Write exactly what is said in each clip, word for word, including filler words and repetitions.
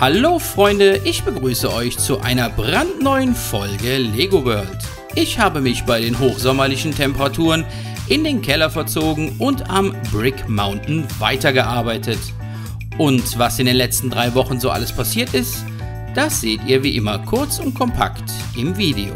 Hallo Freunde, ich begrüße euch zu einer brandneuen Folge Lego World. Ich habe mich bei den hochsommerlichen Temperaturen in den Keller verzogen und am Brick Mountain weitergearbeitet. Und was in den letzten drei Wochen so alles passiert ist, das seht ihr wie immer kurz und kompakt im Video.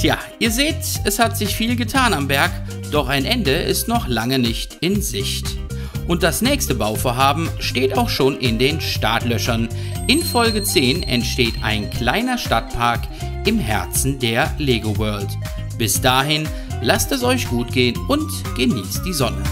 Tja, ihr seht, es hat sich viel getan am Berg, doch ein Ende ist noch lange nicht in Sicht. Und das nächste Bauvorhaben steht auch schon in den Startlöchern. In Folge zehn entsteht ein kleiner Stadtpark im Herzen der Lego World. Bis dahin, lasst es euch gut gehen und genießt die Sonne.